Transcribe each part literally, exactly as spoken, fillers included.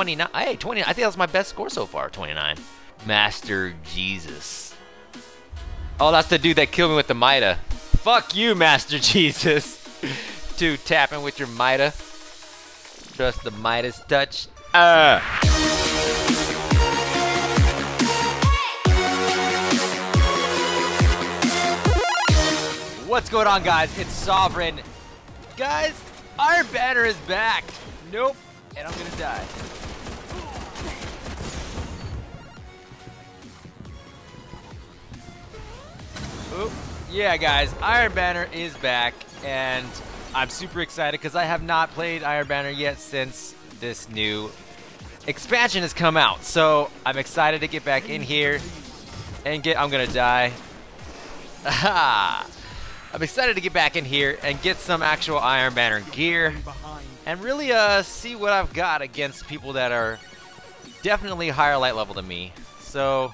twenty-nine. Hey, twenty. I think that was my best score so far. twenty-nine. Master Jesus. Oh, that's the dude that killed me with the Mida. Fuck you, Master Jesus. Two tapping with your Mida. Trust the Midas touch. Uh. What's going on, guys? It's Sovereign. Guys, Iron Banner is back. Nope. And I'm gonna die. Oop. Yeah, guys, Iron Banner is back, and I'm super excited because I have not played Iron Banner yet since this new expansion has come out. So I'm excited to get back in here and get. I'm gonna die. Aha! I'm excited to get back in here and get some actual Iron Banner gear and really uh, see what I've got against people that are definitely higher light level than me. So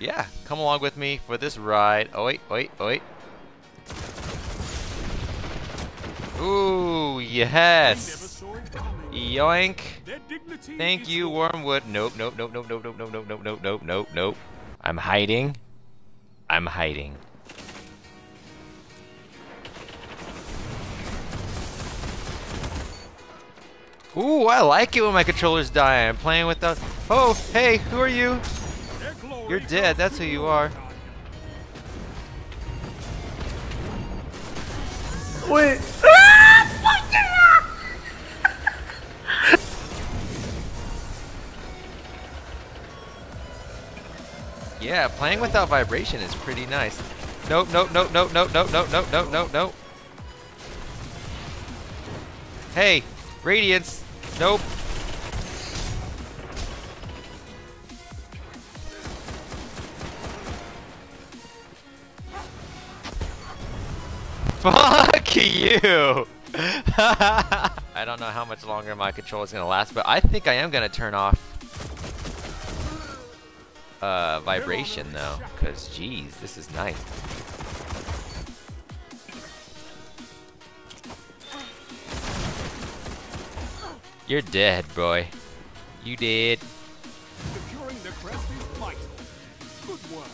yeah, come along with me for this ride. Oh wait, wait, wait. Ooh, yes. Yoink. Thank you, Wormwood. Nope, nope, nope, nope, nope, nope, nope, nope, nope, nope, nope, nope, nope. I'm hiding. I'm hiding. Ooh, I like it when my controller's dying. I'm playing with the... Oh, hey, who are you? You're dead, that's who you are. Wait. Yeah, playing without vibration is pretty nice. Nope, nope, nope, nope, nope, nope, nope, nope, nope, nope, nope. Hey, Radiance. Nope. Fuck you! I don't know how much longer my control is gonna last, but I think I am gonna turn off uh, vibration though, cause geez, this is nice. You're dead, boy. You dead. Securing the crest is vital. Good work.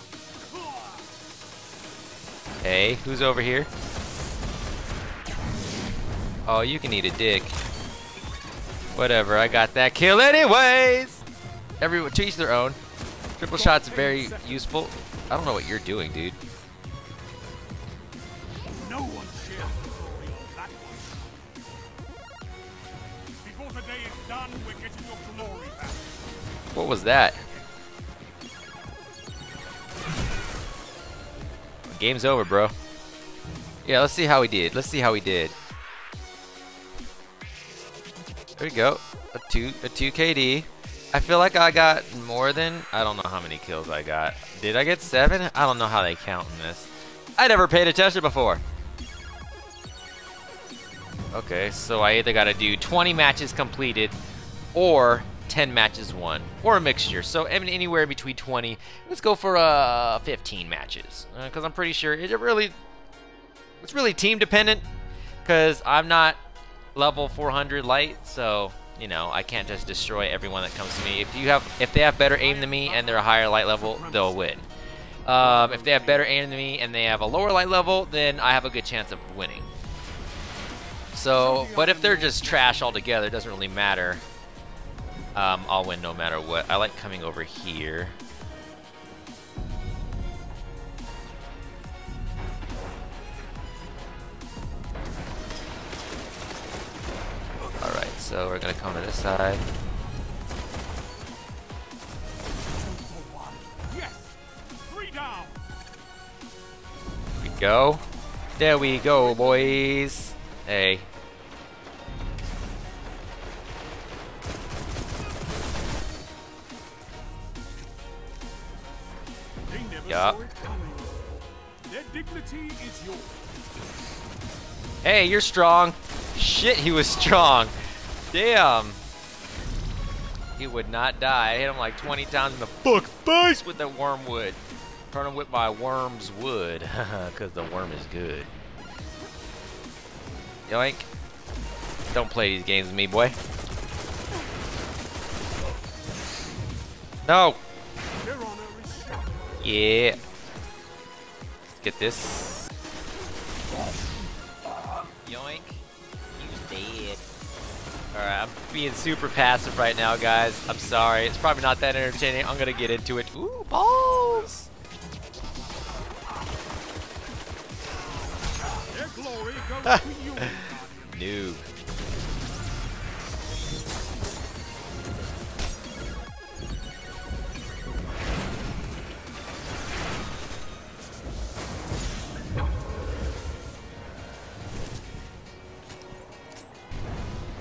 Hey, who's over here? Oh, you can eat a dick. Whatever, I got that kill anyways! Everyone, to each their own. Triple shot's very useful. I don't know what you're doing, dude. No one shall believe that one. Before the day is done, we're getting your glory back. What was that? Game's over, bro. Yeah, let's see how we did. Let's see how we did. There we go, a two, a two K D. I feel like I got more than, I don't know how many kills I got. Did I get seven? I don't know how they count in this. I never paid attention before. Okay, so I either gotta do twenty matches completed or ten matches won, or a mixture. So I mean, anywhere between twenty. Let's go for uh, fifteen matches, uh, cause I'm pretty sure it really, it's really team dependent, cause I'm not level four hundred light, so you know I can't just destroy everyone that comes to me. If you have, if they have better aim than me and they're a higher light level, they'll win. Um, if they have better aim than me and they have a lower light level, then I have a good chance of winning. So, but if they're just trash altogether, it doesn't really matter. Um, I'll win no matter what. I like coming over here. So we're gonna come to this side. Yes. Three down. There we go. There we go, boys. Hey. Yup. Their dignity is yours. Hey, you're strong. Shit, he was strong. Damn! He would not die. I hit him like twenty times in the fuck face with the wormwood. Turn him with my worm's wood, cause the worm is good. Yoink! Don't play these games with me, boy. No! Yeah! Let's get this. Yoink. He was dead. Alright, I'm being super passive right now, guys. I'm sorry. It's probably not that entertaining. I'm gonna get into it. Ooh, balls! Their glory goes to you. Noob.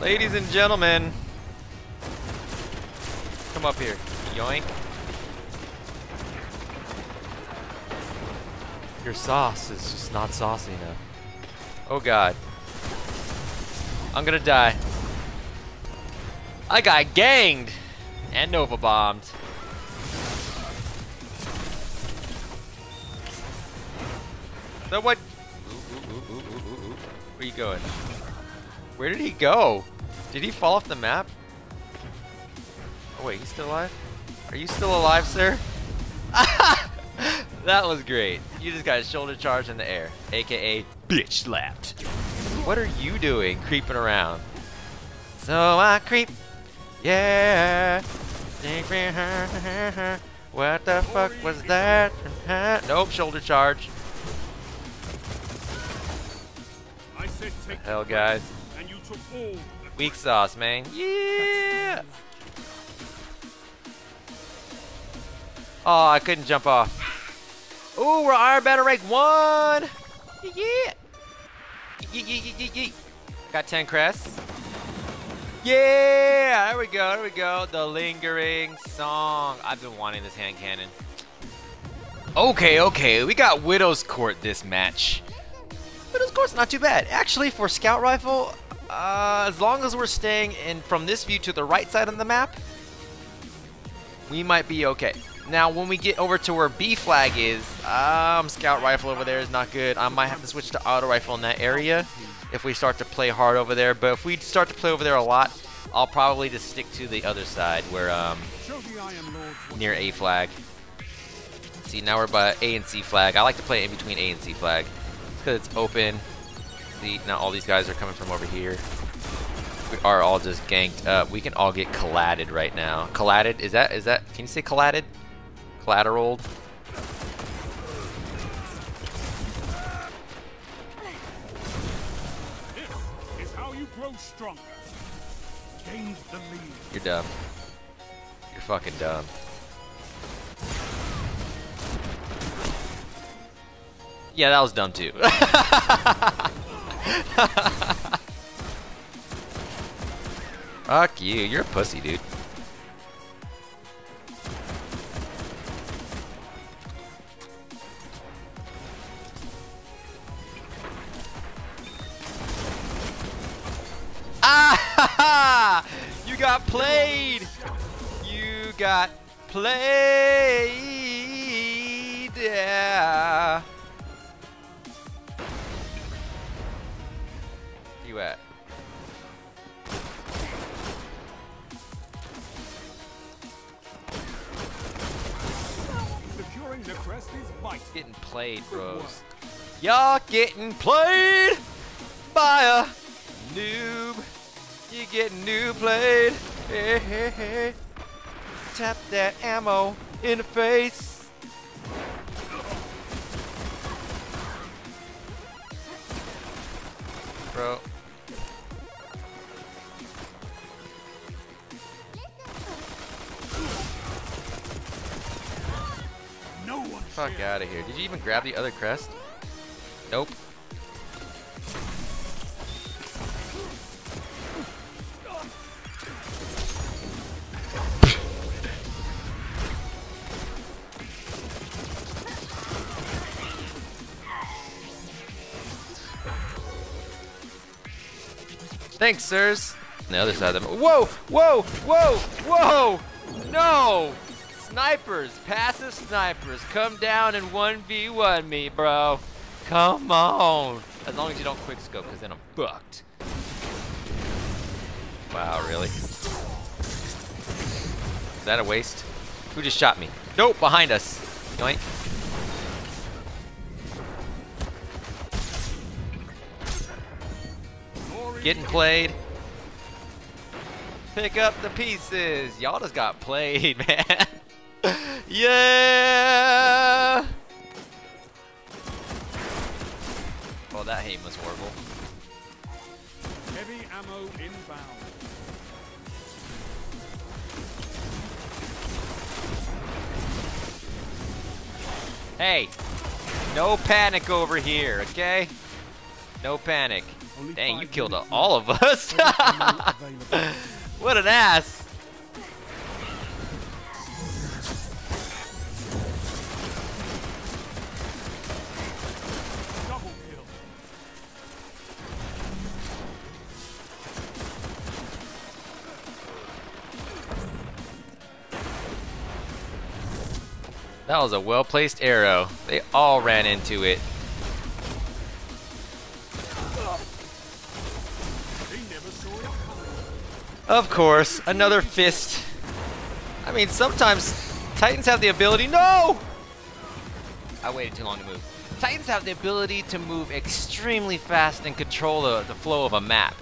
Ladies and gentlemen, come up here. Yoink. Your sauce is just not saucy enough. Oh god. I'm gonna die. I got ganged and Nova bombed. So what? Ooh, ooh, ooh, ooh, ooh, ooh. Where you going? Where did he go? Did he fall off the map? Oh wait, he's still alive? Are you still alive, sir? That was great. You just got a shoulder charge in the air, aka bitch slapped. What are you doing creeping around? So I creep. Yeah. What the fuck was that? Nope, shoulder charge. What the hell, guys. Weak sauce, man. Yeah! Oh, I couldn't jump off. Ooh, we're Iron Banner rank one! Yeah! Got ten crests. Yeah! There we go, there we go. The lingering song. I've been wanting this hand cannon. Okay, okay. We got Widow's Court this match. Widow's Court's not too bad. Actually, for scout rifle, uh, as long as we're staying in from this view to the right side of the map, we might be okay. Now, when we get over to where B flag is, um, scout rifle over there is not good. I might have to switch to auto rifle in that area if we start to play hard over there. But if we start to play over there a lot, I'll probably just stick to the other side where um, near A flag. See, now we're by A and C flag. I like to play in between A and C flag because it's open. See, now all these guys are coming from over here. We are all just ganked up. We can all get collated right now. Collated? Is that, is that, can you say collated? Collateral. This is how you grow stronger. Gain the lead. You're dumb. You're fucking dumb. Yeah, that was dumb too. Fuck you, you're a pussy, dude. Ah! You got played. You got played. Yeah. You at? Securing the crest is vital. Getting played, bros. Y'all getting played by a noob. You getting noob played. Hey, hey, hey. Tap that ammo in the face. Bro. Fuck out of here. Did you even grab the other crest? Nope. Thanks, sirs. On the other side of them. Whoa, whoa, whoa, whoa! No! Snipers, passive snipers, come down and one v one me, bro. Come on. As long as you don't quick scope, because then I'm fucked. Wow, really? Is that a waste? Who just shot me? Nope, behind us. Yoink. Getting played. Pick up the pieces. Y'all just got played, man. Yeah! Oh, that aim was horrible. Heavy ammo inbound. Hey, no panic over here, okay? No panic. Dang, you killed all of us. What an ass. That was a well-placed arrow. They all ran into it. Of course, another fist. I mean, sometimes Titans have the ability... No! I waited too long to move. Titans have the ability to move extremely fast and control the, the flow of a map.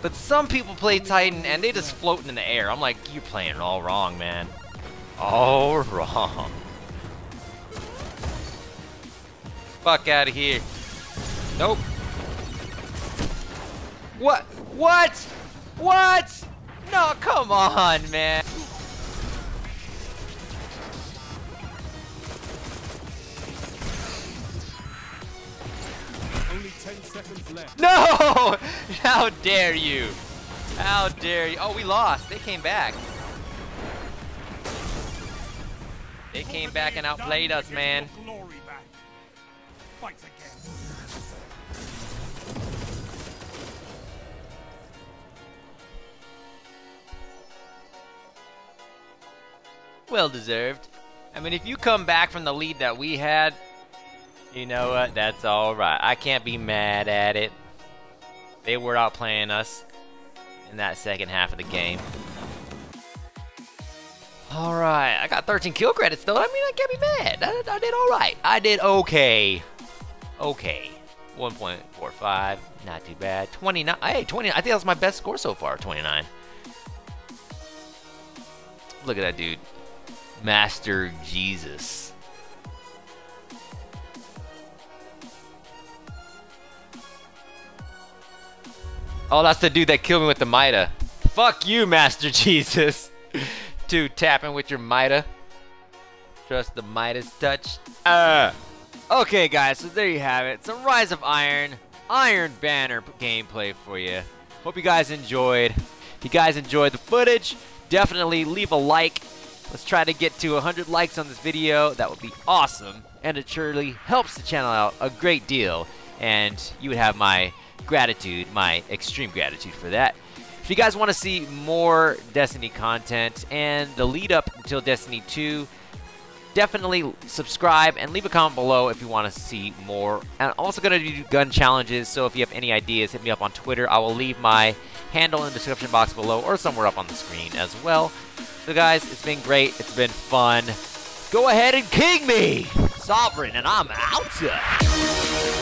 But some people play Titan and they just floating in the air. I'm like, you're playing it all wrong, man. All wrong. Fuck out of here. Nope. What? What? What? No, come on, man. Only ten seconds left. No! How dare you? How dare you? Oh, we lost. They came back. They came back and outplayed us, man. Fight again. Well deserved. I mean, if you come back from the lead that we had, you know what? That's all right. I can't be mad at it. They were outplaying us in that second half of the game. All right, I got thirteen kill credits though. I mean, I can't be mad. I, I did all right. I did okay. Okay, one point four five, not too bad. twenty-nine, hey, twenty, I think that was my best score so far, twenty-nine. Look at that dude, Master Jesus. Oh, that's the dude that killed me with the Mida. Fuck you, Master Jesus. Dude, tapping with your Mida. Trust the Midas touch. Ah. Okay guys, so there you have it. Some Rise of Iron, Iron Banner gameplay for you. Hope you guys enjoyed. If you guys enjoyed the footage, definitely leave a like. Let's try to get to one hundred likes on this video. That would be awesome. And it surely helps the channel out a great deal. And you would have my gratitude, my extreme gratitude for that. If you guys want to see more Destiny content and the lead up until Destiny two, definitely subscribe and leave a comment below if you want to see more. And I'm also going to do gun challenges, so if you have any ideas, hit me up on Twitter. I will leave my handle in the description box below or somewhere up on the screen as well. So guys, it's been great. It's been fun. Go ahead and king me, Sovereign, and I'm out.